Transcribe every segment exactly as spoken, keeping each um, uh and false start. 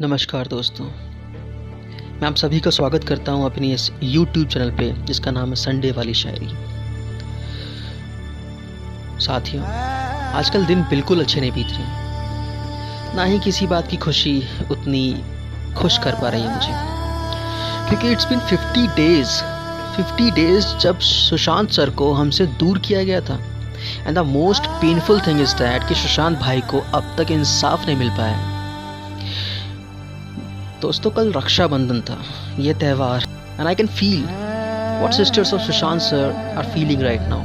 नमस्कार दोस्तों, मैं आप सभी का स्वागत करता हूं अपनी इस YouTube चैनल पे जिसका नाम है संडे वाली शायरी। साथियों, आजकल दिन बिल्कुल अच्छे नहीं बीत रहे, ना ही किसी बात की खुशी उतनी खुश कर पा रही है मुझे, क्योंकि इट्स बिन फिफ्टी डेज जब सुशांत सर को हमसे दूर किया गया था। And the most painful thing is that कि सुशांत भाई को अब तक इंसाफ नहीं मिल पाया है। दोस्तों, कल रक्षाबंधन था, ये त्यौहार, and I can feel what sisters of Sushant sir are feeling right now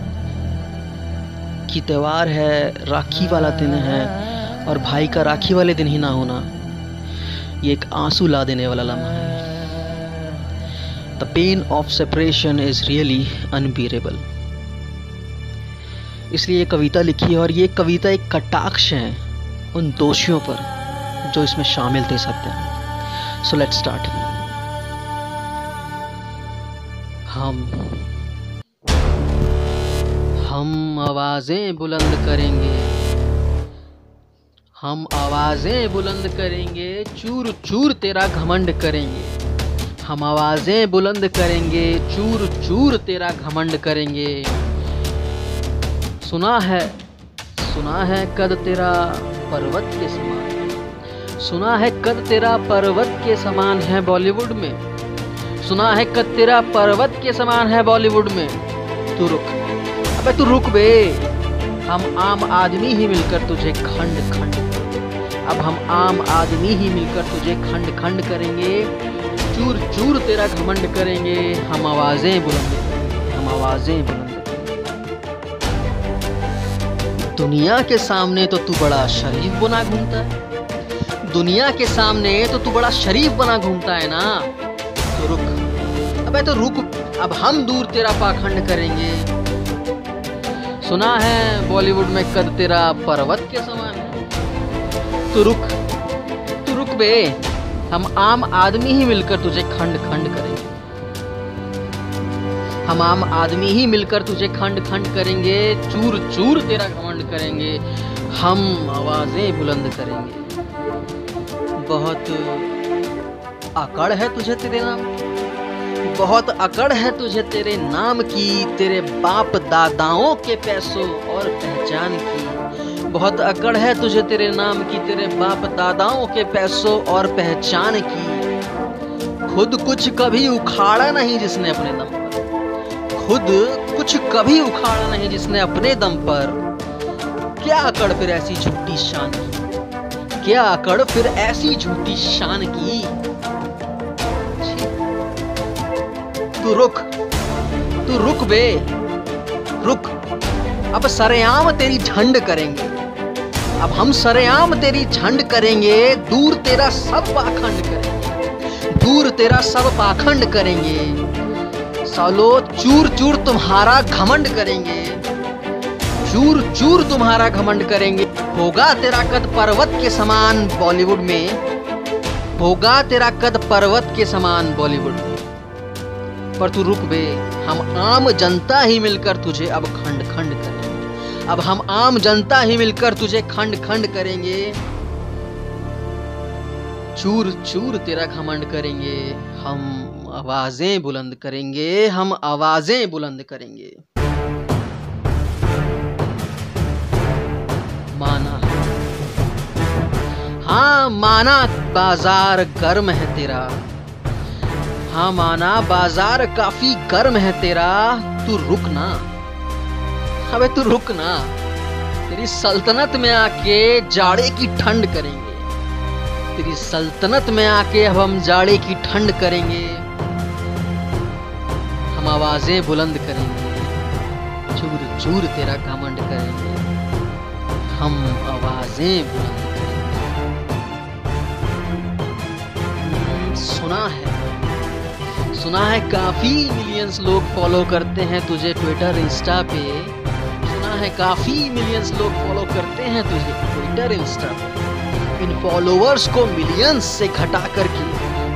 कि त्यौहार है, राखी वाला दिन है, और भाई का राखी वाले दिन ही ना होना ये एक आंसू ला देने वाला लम्हा है। The pain of separation is really unbearable. इसलिए ये कविता लिखी है, और ये कविता एक कटाक्ष है उन दोषियों पर जो इसमें शामिल थे सब दिन। So let's start. हम हम आवाजें बुलंद करेंगे, हम आवाजें बुलंद करेंगे, चूर चूर तेरा घमंड करेंगे। हम आवाजें बुलंद करेंगे, चूर चूर तेरा घमंड करेंगे। सुना है सुना है कद तेरा पर्वत के समान, सुना है कद तेरा पर्वत के समान है बॉलीवुड में, सुना है कद तेरा पर्वत के समान है बॉलीवुड में। तू रुक, अबे तू रुक बे, हम आम आदमी ही मिलकर तुझे खंड खंड, अब हम आम आदमी ही मिलकर तुझे खंड खंड करेंगे, चूर चूर तेरा घमंड करेंगे। हम आवाजें बुलंद, हम आवाजें बुलंद। दुनिया के सामने तो तू बड़ा शरीफ बना घूमता है, दुनिया के सामने तो तू बड़ा शरीफ बना घूमता है ना, तो रुक, अबे तो रुक, अब हम दूर तेरा पाखंड करेंगे। सुना है बॉलीवुड में कद तेरा पर्वत के समान है, तो रुक तो रुक बे, हम आम आदमी ही मिलकर तुझे खंड खंड करेंगे, हम आम आदमी ही मिलकर तुझे खंड खंड करेंगे, चूर चूर तेरा घमंड करेंगे। हम आवाजें बुलंद करेंगे। बहुत अकड़ है तुझे तेरे नाम की, बहुत अकड़ है तुझे तेरे नाम की, तेरे बाप दादाओं के पैसों और पहचान की। बहुत अकड़ है तुझे तेरे नाम की, तेरे बाप दादाओं के पैसों और पहचान की। खुद कुछ कभी उखाड़ा नहीं जिसने अपने दम पर, खुद कुछ कभी उखाड़ा नहीं जिसने अपने दम पर, क्या अकड़ फिर ऐसी झूठी शान की, क्या अकड़ फिर ऐसी झूठी शान की। तू रुक तू रुक बे, रुक, अब सरेआम तेरी झंड करेंगे, अब हम सरेआम तेरी झंड करेंगे, दूर तेरा सब पाखंड करेंगे, दूर तेरा सब पाखंड करेंगे। सालो चूर चूर तुम्हारा घमंड करेंगे, चूर चूर तुम्हारा घमंड करेंगे। होगा तेरा कद पर्वत के समान बॉलीवुड में, होगा तेरा कद पर्वत के समान बॉलीवुड में, पर तू रुक बे, हम आम जनता ही मिलकर तुझे अब खंड खंड करेंगे, अब हम आम जनता ही मिलकर तुझे खंड खंड करेंगे, चूर चूर तेरा घमंड करेंगे। हम आवाजें बुलंद करेंगे, हम आवाजें बुलंद करेंगे। माना, हाँ माना बाजार गर्म है तेरा, हाँ माना बाजार काफी गर्म है तेरा, तू रुक ना, अबे तू रुक ना, तेरी सल्तनत में आके जाड़े की ठंड करेंगे, तेरी सल्तनत में आके अब हम जाड़े की ठंड करेंगे। हम आवाजें बुलंद करेंगे, चूर चूर तेरा घमंड करेंगे। हम आवाजें बुलंद करेंगे। सुना है सुना है काफी मिलियंस लोग फॉलो करते हैं तुझे ट्विटर इंस्टा पे, सुना है काफी मिलियंस लोग फॉलो करते हैं तुझे ट्विटर इंस्टा पे। इन फॉलोअर्स को मिलियंस से घटा करके,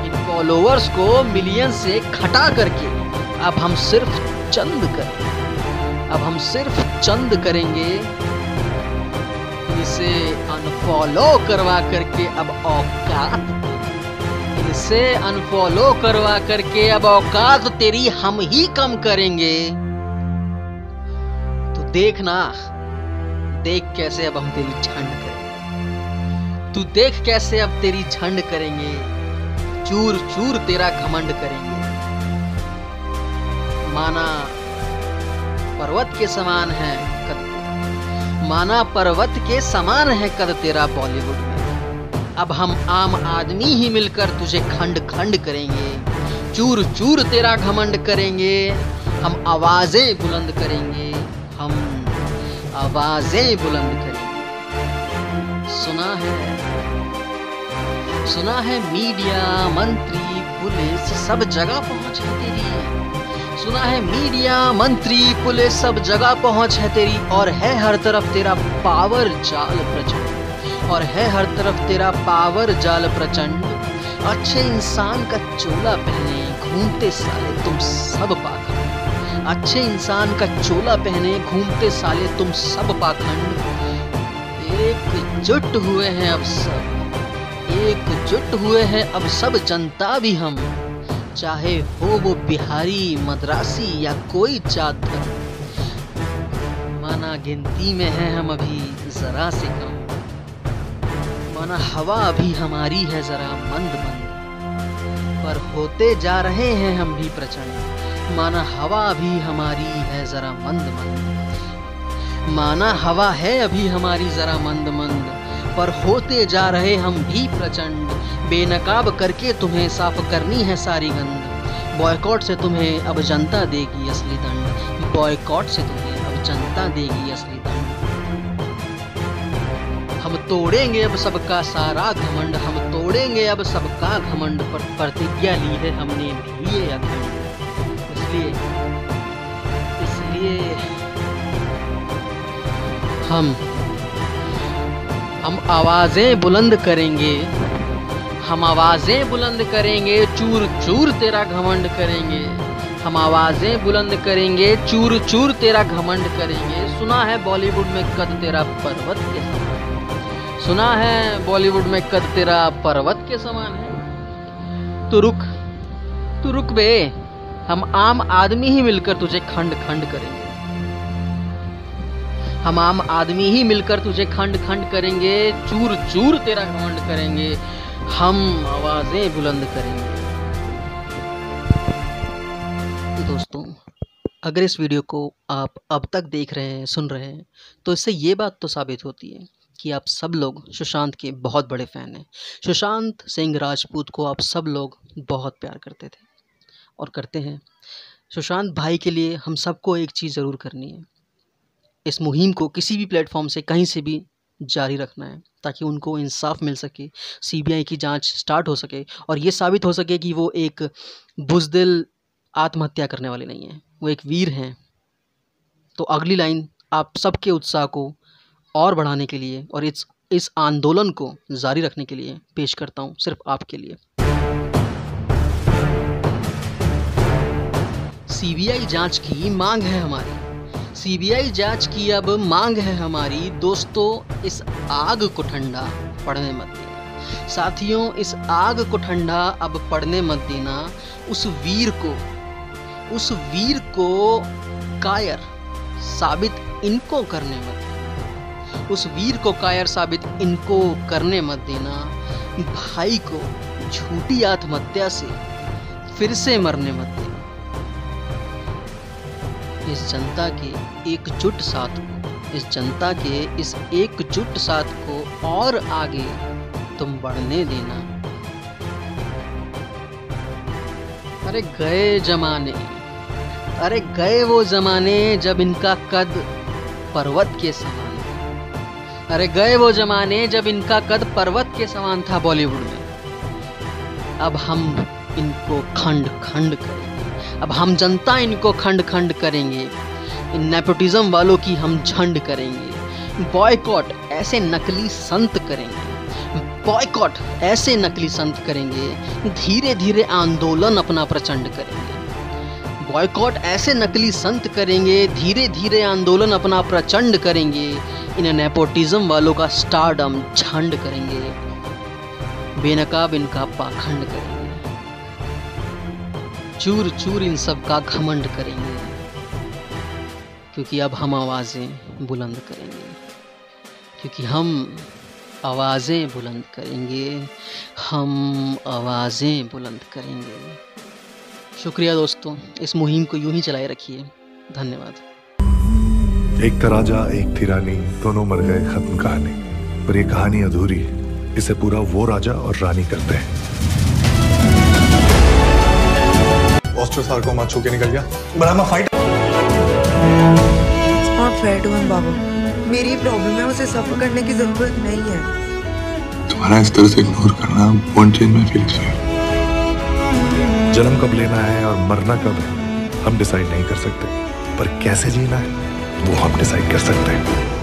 इन फॉलोअर्स को मिलियंस से घटा करके अब हम सिर्फ चंद करेंगे, अब हम सिर्फ चंद करेंगे, इसे अनफॉलो करवा करके अब औकात से अनफॉलो करवा करके अब औकात तेरी हम ही कम करेंगे। तो देखना, देख कैसे अब हम तेरी झंड करेंगे, तू देख कैसे अब तेरी झंड करेंगे, चूर चूर तेरा घमंड करेंगे। माना पर्वत के समान है कद, माना पर्वत के समान है कद तेरा बॉलीवुड में। अब हम आम आदमी ही मिलकर तुझे खंड खंड करेंगे, चूर चूर तेरा घमंड करेंगे। हम आवाजें बुलंद करेंगे, हम आवाजें बुलंद करेंगे। सुना है, सुना है मीडिया, मंत्री, पुलिस सब जगह पहुंच है तेरी। सुना है मीडिया, मंत्री, पुलिस सब जगह पहुंच है तेरी, और है हर तरफ तेरा पावर जाल प्रचंड, और है हर तरफ तेरा पावर जाल प्रचंड। अच्छे इंसान का चोला पहने घूमते साले तुम सब पाखंड, अच्छे इंसान का चोला पहने घूमते साले तुम सब पाखंड। एकजुट हुए हैं अब सब, एकजुट हुए हैं अब सब जनता भी हम, चाहे हो वो बिहारी, मद्रासी या कोई जात धर्म। माना गिनती में है हम अभी जरा से कम, माना हवा अभी हमारी है जरा मंद मंद, पर होते जा रहे हैं हम भी प्रचंड। माना हवा अभी हमारी है जरा मंद मंद, माना हवा है अभी हमारी जरा मंद मंद, पर होते जा रहे हम भी प्रचंड। बेनकाब करके तुम्हें साफ करनी है सारी गंद, बॉयकॉट से तुम्हें अब जनता देगी असली दंड, बॉयकॉट से तुम्हें अब जनता देगी असली दंड। हम तोड़ेंगे अब सबका सारा घमंड, हम तोड़ेंगे अब सबका घमंड, पर प्रतिज्ञा ली है हमने भी ये अखंड। इसलिए इसलिए हम हम आवाजें बुलंद करेंगे, हम आवाजें बुलंद करेंगे, चूर चूर तेरा घमंड करेंगे। हम आवाजें बुलंद करेंगे, चूर चूर तेरा घमंड करेंगे। सुना है बॉलीवुड में कद तेरा पर्वत के समान, सुना है बॉलीवुड में कद तेरा पर्वत के समान है। तू रुक, तू रुक बे, हम आम आदमी ही मिलकर तुझे खंड खंड करेंगे, हम आम आदमी ही मिलकर तुझे खंड खंड करेंगे, चूर चूर तेरा घमंड करेंगे। हम आवाजें बुलंद करेंगे। दोस्तों, अगर इस वीडियो को आप अब तक देख रहे हैं, सुन रहे हैं, तो इससे ये बात तो साबित होती है कि आप सब लोग सुशांत के बहुत बड़े फ़ैन हैं। सुशांत सिंह राजपूत को आप सब लोग बहुत प्यार करते थे और करते हैं। सुशांत भाई के लिए हम सबको एक चीज़ ज़रूर करनी है, इस मुहिम को किसी भी प्लेटफॉर्म से कहीं से भी जारी रखना है, ताकि उनको इंसाफ मिल सके, सीबीआई की जांच स्टार्ट हो सके और ये साबित हो सके कि वो एक बुजदिल आत्महत्या करने वाले नहीं हैं, वो एक वीर हैं। तो अगली लाइन आप सबके उत्साह को और बढ़ाने के लिए और इस इस आंदोलन को जारी रखने के लिए पेश करता हूं सिर्फ आपके लिए। सीबीआई जांच की मांग है हमारी, सीबीआई जांच की अब मांग है हमारी। दोस्तों, इस आग को ठंडा पड़ने मत देना, साथियों इस आग को ठंडा अब पड़ने मत देना। उस वीर को, उस वीर को कायर साबित इनको करने मत, उस वीर को कायर साबित इनको करने मत देना। भाई को झूठी आत्महत्या से फिर से मरने मत देना। इस जनता के एकजुट साथ को, इस जनता के इस एकजुट साथ को और आगे तुम बढ़ने देना। अरे गए जमाने, अरे गए वो जमाने जब इनका कद पर्वत के समान, अरे गए वो जमाने जब इनका कद पर्वत के समान था बॉलीवुड में। अब हम इनको खंड खंड करेंगे, अब हम जनता इनको खंड खंड करेंगे। इन नेपोटिज्म वालों की हम झंड करेंगे, बॉयकॉट ऐसे नकली संत करेंगे, बॉयकॉट ऐसे नकली संत करेंगे। धीरे धीरे आंदोलन अपना प्रचंड करेंगे, बॉयकॉट ऐसे नकली संत करेंगे। धीरे धीरे आंदोलन अपना प्रचंड करेंगे। इन नेपोटिज्म वालों का स्टारडम झंड करेंगे, बेनकाब इनका पाखंड करेंगे। चूर चूर इन सब का घमंड करेंगे, क्योंकि अब हम आवाज़ें बुलंद करेंगे, क्योंकि हम आवाज़ें बुलंद करेंगे, हम आवाज़ें बुलंद करेंगे। शुक्रिया दोस्तों, इस मुहिम को यूं ही चलाए रखिए। धन्यवाद। एक था राजा एक थी रानी, दोनों मर गए, खत्म कहानी। पर ये कहानी अधूरी है, इसे पूरा वो राजा और रानी करते हैं। ऑस्ट्रोसार को मार छू के निकल गया, बड़ा फाइट। बाबू मेरी प्रॉब्लम है, उसे सफर करने की जरूरत नहीं है। तुम्हारा इस तरह से इग्नोर करना वोंट चेंज माय फीलिंग्स। जन्म कब लेना है और मरना कब है हम डिसाइड नहीं कर सकते, पर कैसे जीना है वो हम डिसाइड कर सकते हैं।